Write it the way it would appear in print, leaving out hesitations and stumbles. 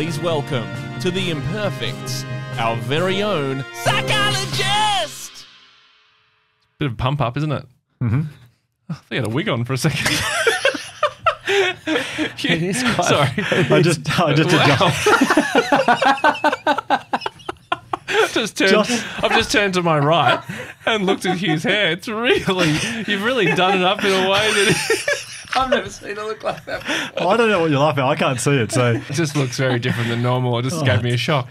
please welcome to The Imperfects, our very own psychologist! Bit of pump up, isn't it? Mm-hmm. I think I had a wig on for a second. It is quite... Sorry. I've just turned to my right and looked at Hugh's hair. It's really... You've really done it up in a way that... I've never seen it look like that before. I don't know what you're laughing at. I can't see it, so... It just looks very different than normal. It just gave me a shock.